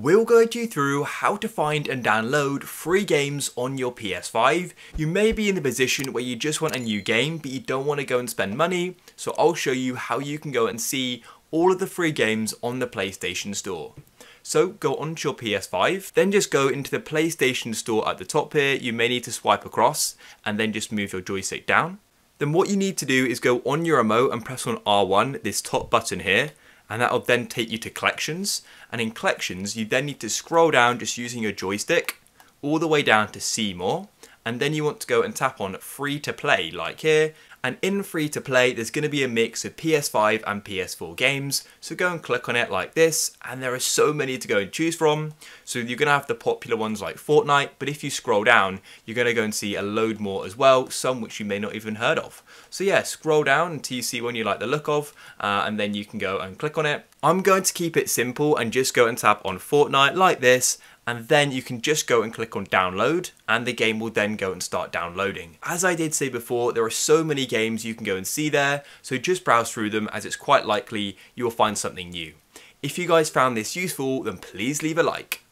We'll guide you through how to find and download free games on your PS5. You may be in the position where you just want a new game, but you don't want to go and spend money. So I'll show you how you can go and see all of the free games on the PlayStation Store. So go onto your PS5, then just go into the PlayStation Store at the top here. You may need to swipe across and then just move your joystick down. Then what you need to do is go on your remote and press on R1, this top button here. And that'll then take you to collections. And in collections, you then need to scroll down just using your joystick all the way down to see more. And then you want to go and tap on free to play like here. And in free to play, there's gonna be a mix of PS5 and PS4 games. So go and click on it like this. And there are so many to go and choose from. So you're gonna have the popular ones like Fortnite, but if you scroll down, you're gonna go and see a load more as well, some which you may not even heard of. So yeah, scroll down until you see one you like the look of, and then you can go and click on it. I'm going to keep it simple and just go and tap on Fortnite like this. And then you can just go and click on download and the game will then go and start downloading. As I did say before, there are so many games you can go and see there, so just browse through them as it's quite likely you'll find something new. If you guys found this useful, then please leave a like.